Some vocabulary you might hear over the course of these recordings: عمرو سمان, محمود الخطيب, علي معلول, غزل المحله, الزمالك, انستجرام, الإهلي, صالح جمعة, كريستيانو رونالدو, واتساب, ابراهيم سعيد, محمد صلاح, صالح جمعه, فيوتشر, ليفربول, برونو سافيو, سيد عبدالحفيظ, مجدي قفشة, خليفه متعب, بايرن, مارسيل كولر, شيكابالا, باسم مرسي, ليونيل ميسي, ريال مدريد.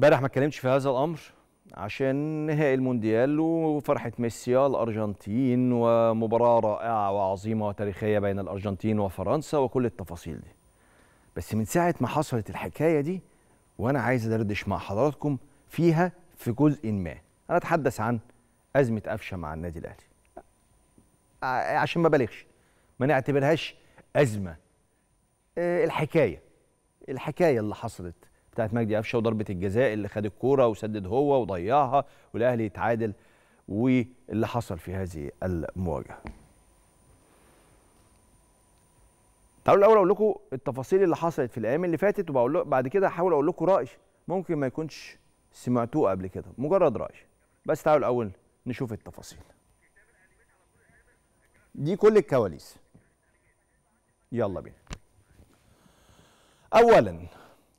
امبارح ما اتكلمتش في هذا الامر عشان نهائي المونديال وفرحه ميسي الارجنتين ومباراه رائعه وعظيمه وتاريخيه بين الارجنتين وفرنسا وكل التفاصيل دي. بس من ساعه ما حصلت الحكايه دي وانا عايز ادردش مع حضراتكم فيها في جزء ما. انا اتحدث عن ازمه قفشه مع النادي الاهلي. عشان ما بالغش ما نعتبرهاش ازمه. الحكايه اللي حصلت بتاعت مجدي قفشه وضربه الجزاء اللي خد الكوره وسدد هو وضيعها والاهلي يتعادل واللي حصل في هذه المواجهه. تعالوا الاول اقول لكم التفاصيل اللي حصلت في الايام اللي فاتت وبقول لكم بعد كده هحاول اقول لكم رايي ممكن ما يكونش سمعتوه قبل كده، مجرد راي. بس تعالوا الاول نشوف التفاصيل. دي كل الكواليس. يلا بينا. اولا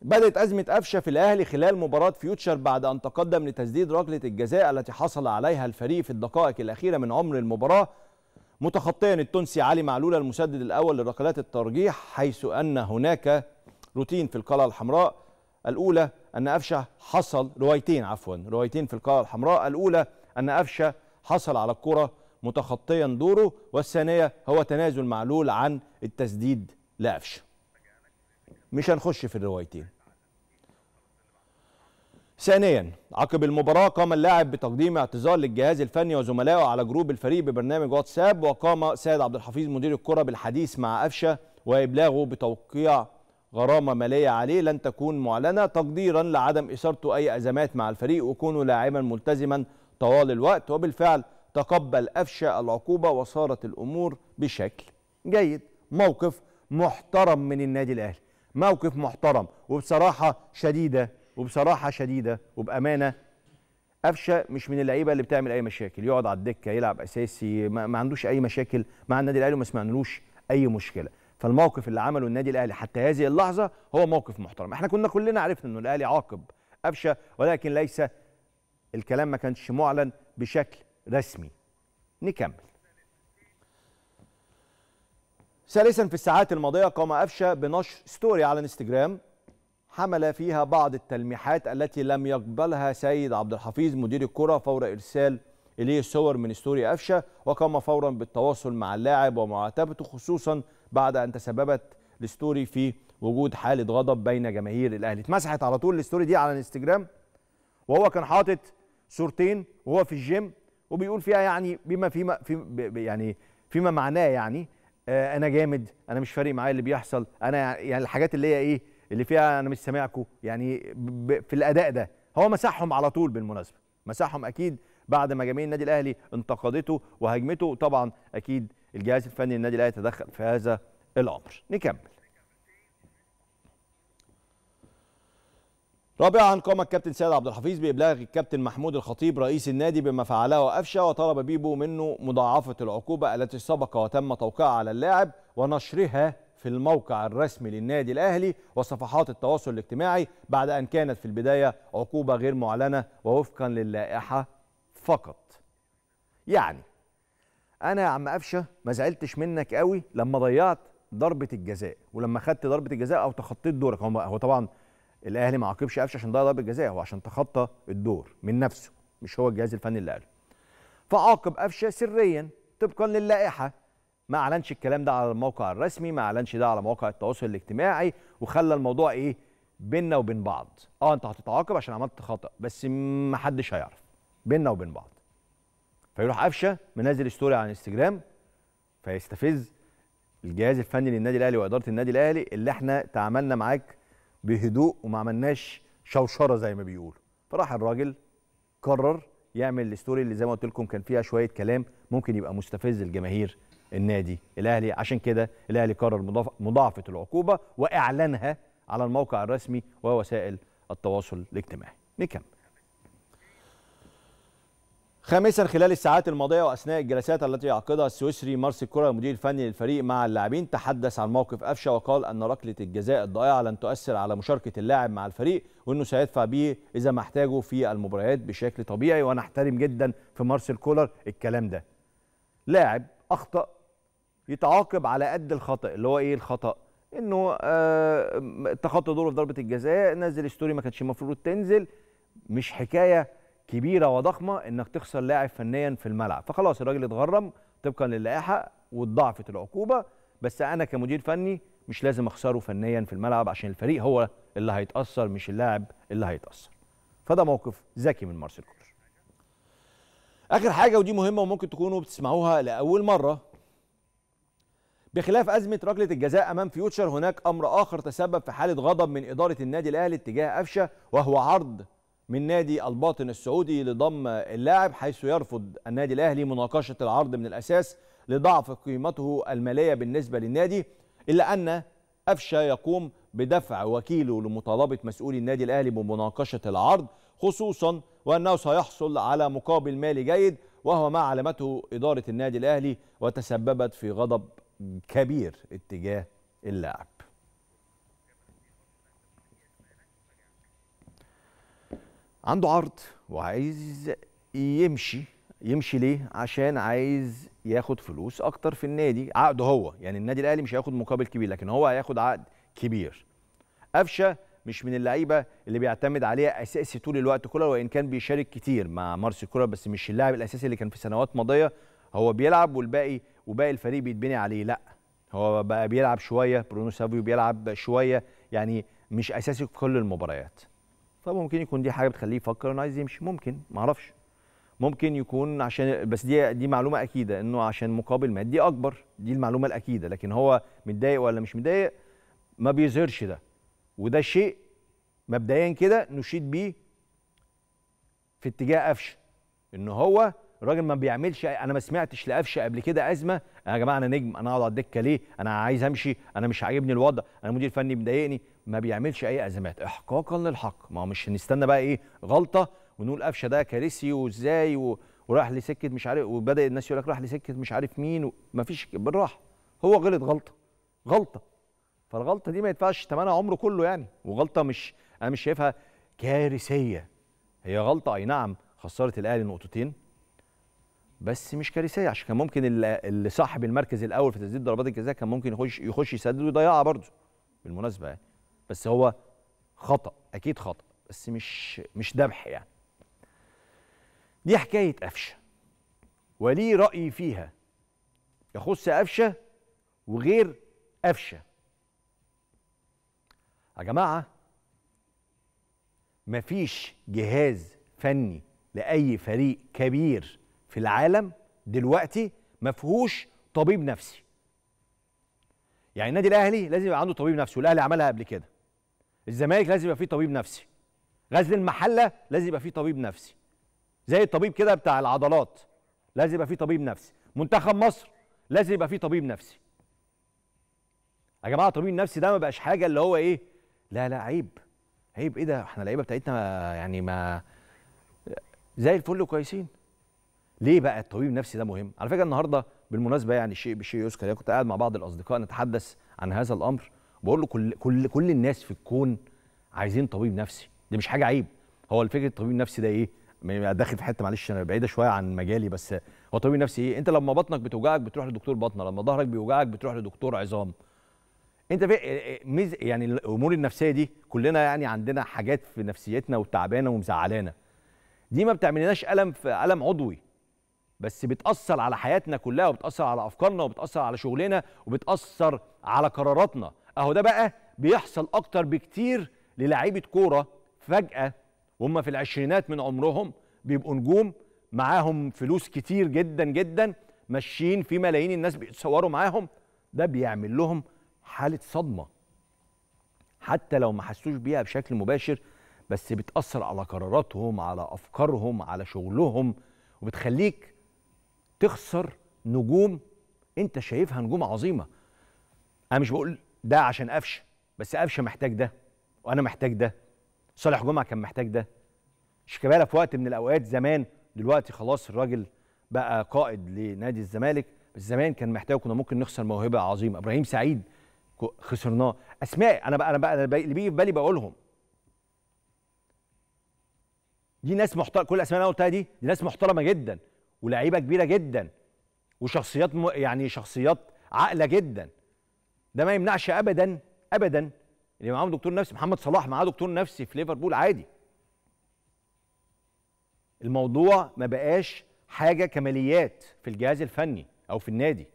بدأت أزمة قفشة في الأهلي خلال مباراة فيوتشر بعد أن تقدم لتسديد ركلة الجزاء التي حصل عليها الفريق في الدقائق الأخيرة من عمر المباراة، متخطيا التونسي علي معلول المسدد الأول لركلات الترجيح، حيث أن هناك روتين في القلعة الحمراء. الأولى أن قفشة حصل روايتين في القلعة الحمراء، الأولى أن قفشة حصل على الكرة متخطيا دوره، والثانية هو تنازل معلول عن التسديد لقفشة. مش هنخش في الروايتين. ثانيا، عقب المباراة قام اللاعب بتقديم اعتذار للجهاز الفني وزملائه على جروب الفريق ببرنامج واتساب، وقام سيد عبدالحفيظ مدير الكرة بالحديث مع قفشة وإبلاغه بتوقيع غرامة مالية عليه لن تكون معلنة تقديرا لعدم إثارته أي أزمات مع الفريق وكونه لاعبا ملتزما طوال الوقت. وبالفعل تقبل قفشة العقوبة وصارت الأمور بشكل جيد. موقف محترم من النادي الأهلي، موقف محترم. وبصراحة شديدة وبأمانة قفشة مش من اللعيبة اللي بتعمل أي مشاكل، يقعد على الدكة يلعب أساسي، ما عندوش أي مشاكل مع النادي الأهلي وما سمعنالوش أي مشكلة. فالموقف اللي عمله النادي الأهلي حتى هذه اللحظة هو موقف محترم. احنا كلنا عرفنا إنه الأهلي عاقب قفشة، ولكن ليس الكلام، ما كانش معلن بشكل رسمي. نكمل. ثالثا، في الساعات الماضية قام قفشة بنشر ستوري على انستجرام حمل فيها بعض التلميحات التي لم يقبلها سيد عبدالحفيظ مدير الكرة فور إرسال إليه صور من ستوري قفشة، وقام فورا بالتواصل مع اللاعب ومعاتبته، خصوصا بعد أن تسببت الستوري في وجود حالة غضب بين جماهير الأهلي. اتمسحت على طول الستوري دي على الانستجرام، وهو كان حاطط صورتين وهو في الجيم وبيقول فيها يعني فيما معناه يعني أنا جامد، أنا مش فارق معايا اللي بيحصل، أنا يعني الحاجات اللي هي إيه اللي فيها أنا مش سامعكم يعني في الأداء ده. هو مسحهم على طول بالمناسبة، مسحهم أكيد بعد ما جماهير النادي الأهلي انتقدته وهاجمته، طبعًا أكيد الجهاز الفني للنادي الأهلي تدخل في هذا الأمر. نكمل. رابعا، قام الكابتن سيد عبدالحفيظ بإبلاغ الكابتن محمود الخطيب رئيس النادي بما فعله قفشة، وطلب بيبو منه مضاعفة العقوبة التي سبق وتم توقيعها على اللاعب ونشرها في الموقع الرسمي للنادي الأهلي وصفحات التواصل الاجتماعي، بعد أن كانت في البداية عقوبة غير معلنة ووفقا للائحة فقط. يعني أنا يا عم قفشة ما زعلتش منك قوي لما ضيعت ضربة الجزاء ولما خدت ضربة الجزاء أو تخطيت دورك. هو طبعا الأهلي ما عاقبش قفشة عشان ضيع ضربة جزاء، هو عشان تخطى الدور من نفسه، مش هو الجهاز الفني اللي قاله. فعاقب قفشة سريا طبقا للائحة، ما أعلنش الكلام ده على الموقع الرسمي، ما أعلنش ده على مواقع التواصل الاجتماعي، وخلى الموضوع إيه بيننا وبين بعض. أنت هتتعاقب عشان عملت خطأ بس ما حدش هيعرف، بيننا وبين بعض. فيروح قفشة منزل ستوري على الانستجرام فيستفز الجهاز الفني للنادي الأهلي وإدارة النادي الأهلي اللي إحنا تعاملنا معاك بهدوء وما عملناش شوشره زي ما بيقولوا. فراح الراجل قرر يعمل الستوري اللي زي ما قلت لكم كان فيها شويه كلام ممكن يبقى مستفز لجماهير النادي الاهلي، عشان كده الاهلي قرر مضاعفه العقوبه واعلانها على الموقع الرسمي ووسائل التواصل الاجتماعي. نكمل. خامسا، خلال الساعات الماضيه واثناء الجلسات التي يعقدها السويسري مارسيل كولر المدير الفني للفريق مع اللاعبين، تحدث عن موقف قفشه وقال ان ركله الجزاء الضائعه لن تؤثر على مشاركه اللاعب مع الفريق وانه سيدفع به اذا ما احتاجه في المباريات بشكل طبيعي. وانا احترم جدا في مارسيل كولر الكلام ده. لاعب اخطا يتعاقب على قد الخطا، اللي هو ايه الخطا؟ انه تخطى دوره في ضربه الجزاء، نزل ستوري ما كانتش المفروض تنزل، مش حكايه كبيره وضخمه انك تخسر لاعب فنيا في الملعب. فخلاص الراجل اتغرم طبقا للائحه واتضاعفت العقوبه، بس انا كمدير فني مش لازم اخسره فنيا في الملعب عشان الفريق هو اللي هيتاثر مش اللاعب اللي هيتاثر. فده موقف ذكي من مارسيل كولر. اخر حاجه ودي مهمه وممكن تكونوا بتسمعوها لاول مره. بخلاف أزمة ركلة الجزاء أمام فيوتشر، هناك أمر آخر تسبب في حالة غضب من إدارة النادي الأهلي اتجاه قفشة، وهو عرض من نادي الباطن السعودي لضم اللاعب، حيث يرفض النادي الأهلي مناقشة العرض من الأساس لضعف قيمته المالية بالنسبة للنادي، إلا أن قفشة يقوم بدفع وكيله لمطالبة مسؤولي النادي الأهلي بمناقشة العرض، خصوصا وأنه سيحصل على مقابل مالي جيد، وهو ما علمته إدارة النادي الأهلي وتسببت في غضب كبير اتجاه اللاعب. عنده عرض وعايز يمشي ليه؟ عشان عايز ياخد فلوس اكتر في النادي، عقده هو، يعني النادي الاهلي مش هياخد مقابل كبير لكن هو هياخد عقد كبير. قفشه مش من اللعيبه اللي بيعتمد عليها اساسي طول الوقت كولر، وان كان بيشارك كتير مع مارسيل كولر بس مش اللاعب الاساسي اللي كان في سنوات ماضيه هو بيلعب وباقي الفريق بيتبني عليه. لا، هو بقى بيلعب شويه، برونو سافيو بيلعب شويه، يعني مش اساسي في كل المباريات. فممكن يكون دي حاجه بتخليه يفكر انه عايز يمشي، ممكن، معرفش، ممكن يكون عشان، بس دي معلومه اكيده انه عشان مقابل مادي اكبر، دي المعلومه الاكيده، لكن هو متضايق ولا مش متضايق ما بيظهرش ده، وده شيء مبدئيا كده نشيد بيه في اتجاه قفشه، ان هو الراجل ما بيعملش. انا ما سمعتش لقفشه قبل كده ازمه، يا جماعه انا نجم، انا اقعد على الدكه ليه؟ انا عايز امشي، انا مش عاجبني الوضع، انا مدير فني مضايقني، ما بيعملش اي ازمات احقاقا للحق. ما هو مش هنستنى بقى ايه غلطه ونقول قفشه ده كارثي وازاي وراح لسكه مش عارف، وبدا الناس يقول لك راح لسكه مش عارف مين ما فيش، بالراحه. هو غلط غلطه، فالغلطه دي ما يدفعش ثمنها عمره كله يعني، وغلطه مش، انا مش شايفها كارثيه، هي غلطه اي نعم خسرت الاهلي نقطتين بس مش كارثيه، عشان كان ممكن اللي صاحب المركز الاول في تسديد ضربات الجزاء كان ممكن يخش يسدد ويضيعها برضه بالمناسبه يعني، بس هو خطا، اكيد خطا، بس مش ذبح يعني. دي حكايه قفشه وليه راي فيها يخص قفشه وغير قفشه. يا جماعه مفيش جهاز فني لاي فريق كبير في العالم دلوقتي مفيهوش طبيب نفسي. يعني النادي الاهلي لازم يبقى عنده طبيب نفسي، والاهلي عملها قبل كده. الزمالك لازم يبقى فيه طبيب نفسي. غزل المحله لازم يبقى فيه طبيب نفسي. زي الطبيب كده بتاع العضلات لازم يبقى فيه طبيب نفسي. منتخب مصر لازم يبقى فيه طبيب نفسي. يا جماعه الطبيب النفسي ده ما بقاش حاجه اللي هو ايه؟ لا عيب. عيب ايه ده؟ احنا اللعيبه بتاعتنا يعني ما زي الفل كويسين. ليه بقى الطبيب النفسي ده مهم؟ على فكره النهارده بالمناسبه يعني شيء بشيء يذكر، يعني كنت قاعد مع بعض الاصدقاء نتحدث عن هذا الامر، بقول له كل الناس في الكون عايزين طبيب نفسي، دي مش حاجه عيب. هو الفكره الطبيب النفسي ده ايه؟ داخل في حته معلش انا بعيده شويه عن مجالي، بس هو الطبيب النفسي ايه؟ انت لما بطنك بتوجعك بتروح لدكتور بطنه، لما ظهرك بيوجعك بتروح لدكتور عظام. انت يعني الامور النفسيه دي كلنا يعني عندنا حاجات في نفسيتنا وتعبانه ومزعلانا. دي ما بتعملناش الم عضوي، بس بتأثر على حياتنا كلها وبتأثر على أفكارنا وبتأثر على شغلنا وبتأثر على قراراتنا. أهو ده بقى بيحصل أكتر بكتير للاعيبة كورة فجأة وهم في العشرينات من عمرهم بيبقوا نجوم، معاهم فلوس كتير جدا جدا، ماشيين في ملايين الناس بيتصوروا معاهم. ده بيعمل لهم حالة صدمة حتى لو ما حسوش بيها بشكل مباشر، بس بتأثر على قراراتهم، على أفكارهم، على شغلهم، وبتخليك تخسر نجوم انت شايفها نجوم عظيمه. انا مش بقول ده عشان قفشه، بس قفشه محتاج ده، وانا محتاج ده، صالح جمعه كان محتاج ده، شيكابالا في وقت من الاوقات زمان، دلوقتي خلاص الراجل بقى قائد لنادي الزمالك، بس زمان كان محتاج، كنا ممكن نخسر موهبه عظيمه. ابراهيم سعيد خسرناه، اسماء انا بقى اللي بيجي في بالي بقولهم. دي ناس محترمه، كل الاسماء اللي انا قلتها دي ناس محترمه جدا ولاعيبه كبيره جدا وشخصيات يعني شخصيات عاقله جدا. ده ما يمنعش ابدا ابدا اللي معاهم دكتور نفسي. محمد صلاح معاه دكتور نفسي في ليفربول عادي. الموضوع ما بقاش حاجه كماليات في الجهاز الفني او في النادي.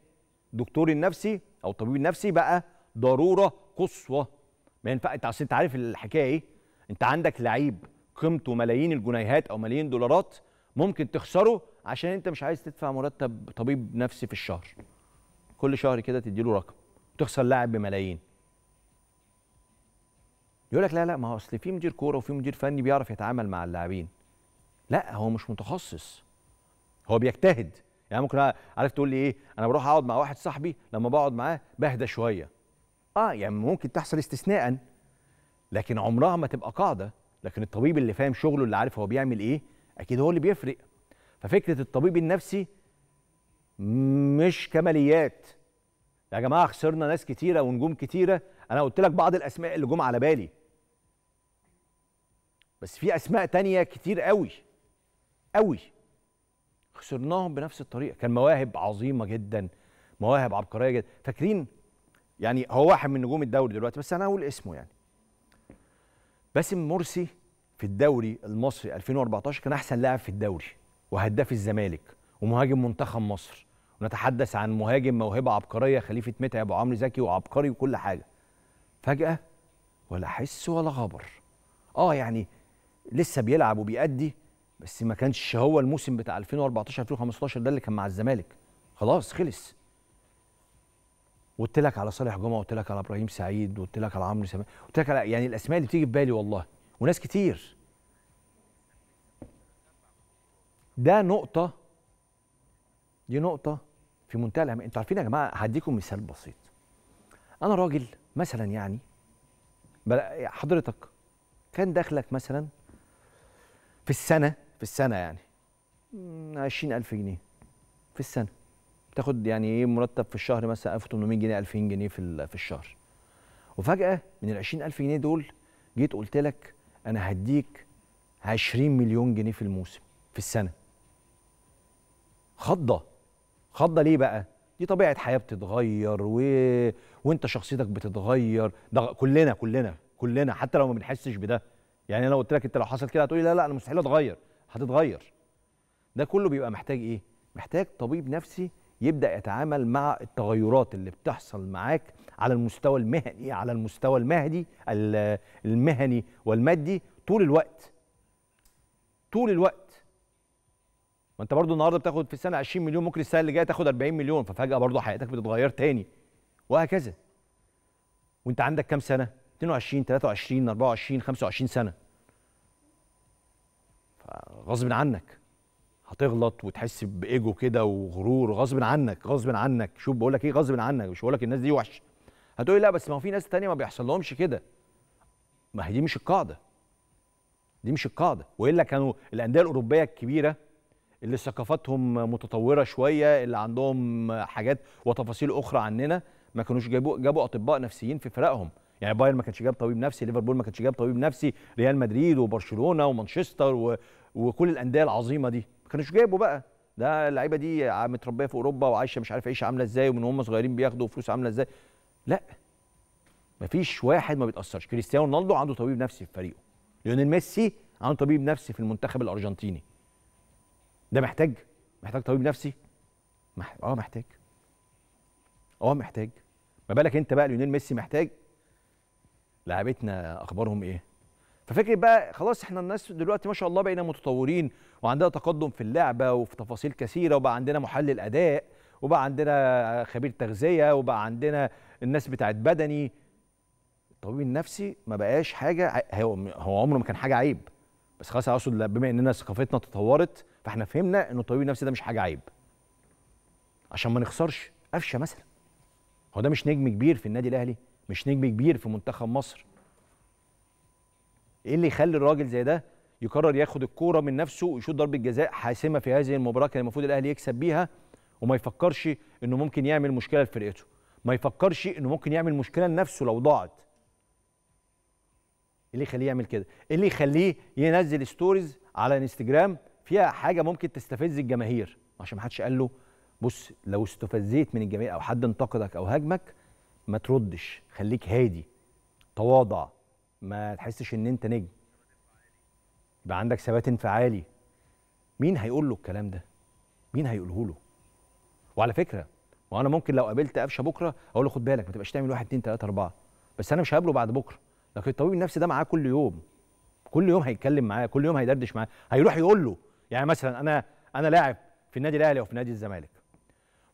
الدكتور النفسي او الطبيب النفسي بقى ضروره قصوى. ما ينفعش، انت عارف الحكايه ايه؟ انت عندك لعيب قيمته ملايين الجنيهات او ملايين دولارات ممكن تخسره عشان انت مش عايز تدفع مرتب طبيب نفسي في الشهر. كل شهر كده تديله رقم، تخسر لاعب بملايين. يقول لك لا، ما هو اصل في مدير كوره وفي مدير فني بيعرف يتعامل مع اللاعبين. لا، هو مش متخصص، هو بيجتهد. يعني ممكن، عارف تقول لي ايه، انا بروح اقعد مع واحد صاحبي لما بقعد معاه بهدى شويه. يعني ممكن تحصل استثناء، لكن عمرها ما تبقى قاعده. لكن الطبيب اللي فاهم شغله، اللي عارف هو بيعمل ايه، اكيد هو اللي بيفرق. ففكره الطبيب النفسي مش كماليات. يا جماعه خسرنا ناس كتيره ونجوم كتيره، انا قلت لك بعض الاسماء اللي جم على بالي، بس في اسماء تانية كتير قوي قوي خسرناهم بنفس الطريقه. كان مواهب عظيمه جدا، مواهب عبقريه جدا. فاكرين يعني هو واحد من نجوم الدوري دلوقتي، بس انا اقول اسمه يعني، باسم مرسي في الدوري المصري 2014 كان احسن لاعب في الدوري وهداف الزمالك ومهاجم منتخب مصر. ونتحدث عن مهاجم موهبه عبقريه، خليفه متعب وعمرو زكي وعبقري وكل حاجه. فجاه ولا حس ولا خبر. يعني لسه بيلعب وبيأدي، بس ما كانش هو الموسم بتاع 2014 2015 ده اللي كان مع الزمالك. خلاص خلص. وقلت لك على صالح جمعة، وقلت لك على ابراهيم سعيد، وقلت لك على عمرو سمان، قلت لك على يعني الاسماء اللي بتيجي في بالي والله، وناس كتير. ده نقطه، دي نقطه في منتهى الاهميه. انتوا عارفين يا جماعه، هديكم مثال بسيط. انا راجل مثلا يعني، حضرتك كان دخلك مثلا في السنه يعني 20,000 جنيه في السنه، بتاخد يعني ايه مرتب في الشهر مثلا 1800 جنيه 2000 جنيه في الشهر. وفجاه من ال 20,000 جنيه دول جيت قلت لك انا هديك 20 مليون جنيه في الموسم في السنه. خضه ليه بقى؟ دي طبيعه حياه بتتغير وانت شخصيتك بتتغير. ده كلنا حتى لو ما بنحسش بده. يعني انا قلت لك انت لو حصل كده هتقولي لا انا مستحيل اتغير، هتتغير. ده كله بيبقى محتاج ايه؟ محتاج طبيب نفسي يبدا يتعامل مع التغيرات اللي بتحصل معاك على المستوى المهني، على المستوى المهني والمادي طول الوقت. ما انت برضو النهارده بتاخد في السنه 20 مليون، ممكن السنه اللي جايه تاخد 40 مليون، ففجاه برضو حياتك بتتغير تاني وهكذا. وانت عندك كام سنه؟ 22 23 24 25 سنه. فغصب عنك هتغلط وتحس بايجو كده وغرور، غصب عنك. شوف بقول لك ايه، غصب عنك. مش بقول لك الناس دي وحشه. هتقولي لا بس ما هو في ناس ثانيه ما بيحصلهمش كده. ما هي دي مش القاعده. والا كانوا الانديه الاوروبيه الكبيره اللي ثقافاتهم متطوره شويه، اللي عندهم حاجات وتفاصيل اخرى عننا، ما كانوش جابوا اطباء نفسيين في فرقهم. يعني بايرن ما كانش جاب طبيب نفسي، ليفربول ما كانش جاب طبيب نفسي، ريال مدريد وبرشلونه ومانشستر وكل الانديه العظيمه دي ما كانوش جابوا بقى. ده اللعيبه دي متربيه في اوروبا وعايشه مش عارف عيشه عامله ازاي، ومن هم صغيرين بياخدوا فلوس عامله ازاي. لا، ما فيش واحد ما بيتاثرش. كريستيانو رونالدو عنده طبيب نفسي في فريقه، ليونيل ميسي عنده طبيب نفسي في المنتخب الارجنتيني. ده محتاج طبيب نفسي؟ محتاج. ما بالك انت بقى ليونيل ميسي محتاج؟ لعبتنا اخبارهم ايه؟ ففكره بقى خلاص، احنا الناس دلوقتي ما شاء الله بقينا متطورين وعندنا تقدم في اللعبه وفي تفاصيل كثيره، وبقى عندنا محلل اداء، وبقى عندنا خبير تغذيه، وبقى عندنا الناس بتاعت بدني. الطبيب النفسي ما بقاش حاجه، هو عمره ما كان حاجه عيب، بس خلاص اقصد بما اننا ثقافتنا تطورت فاحنا فهمنا ان الطبيب النفسي ده مش حاجه عيب. عشان ما نخسرش قفشه مثلا، هو ده مش نجم كبير في النادي الاهلي؟ مش نجم كبير في منتخب مصر؟ ايه اللي يخلي الراجل زي ده يقرر ياخد الكوره من نفسه ويشوط ضربه جزاء حاسمه في هذه المباراه كان المفروض الاهلي يكسب بيها، وما يفكرش انه ممكن يعمل مشكله لفرقته، ما يفكرش انه ممكن يعمل مشكله لنفسه لو ضاعت؟ ايه اللي يخليه يعمل كده؟ ايه اللي يخليه ينزل ستوريز على انستجرام فيها حاجه ممكن تستفز الجماهير؟ عشان ما حدش قال له بص لو استفزيت من الجماهير او حد انتقدك او هاجمك ما تردش، خليك هادي، تواضع، ما تحسش ان انت نجم، يبقى عندك ثبات انفعالي، مين هيقول له الكلام ده؟ مين هيقوله له؟ وعلى فكره ما انا ممكن لو قابلت قفشه بكره اقول له خد بالك ما تبقاش تعمل 1 2 3 4، بس انا مش هقابله بعد بكره، لكن الطبيب النفسي ده معاه كل يوم، كل يوم هيتكلم معاه، كل يوم هيدردش معاه، هيروح يقول له. يعني مثلا انا لاعب في النادي الاهلي او في نادي الزمالك،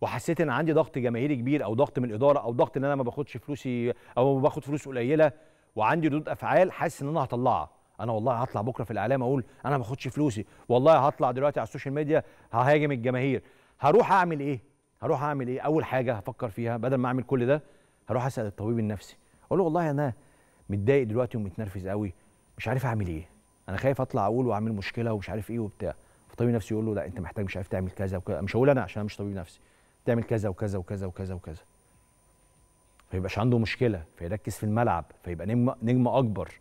وحسيت ان عندي ضغط جماهيري كبير او ضغط من الاداره او ضغط ان انا ما باخدش فلوسي او باخد فلوس قليله وعندي ردود افعال حاسس ان انا هطلعها. انا والله هطلع بكره في الاعلام اقول انا ما باخدش فلوسي، والله هطلع دلوقتي على السوشيال ميديا ههاجم الجماهير. هروح اعمل ايه؟ اول حاجه هفكر فيها بدل ما اعمل كل ده، هروح اسال الطبيب النفسي اقول له والله انا متضايق دلوقتي ومتنرفز قوي، مش عارف اعمل ايه، انا خايف اطلع اقول واعمل مشكله ومش عارف ايه وبتاع. فالطبيب النفسي يقول له لا انت محتاج مش عارف تعمل كذا وكذا، مش هقول انا عشان انا مش طبيب نفسي، تعمل كذا وكذا وكذا وكذا وكذا، فيبقاش عنده مشكله، فيركز في الملعب، فيبقى نجم اكبر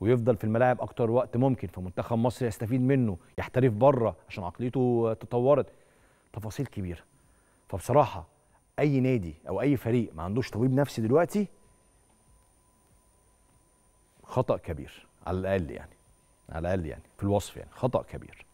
ويفضل في الملاعب اكتر وقت ممكن، فمنتخب مصر يستفيد منه، يحترف بره عشان عقليته تطورت. تفاصيل كبيره. فبصراحه اي نادي او اي فريق ما عندوش طبيب نفسي دلوقتي خطأ كبير، على الاقل يعني، على الاقل يعني في الوصف يعني خطأ كبير.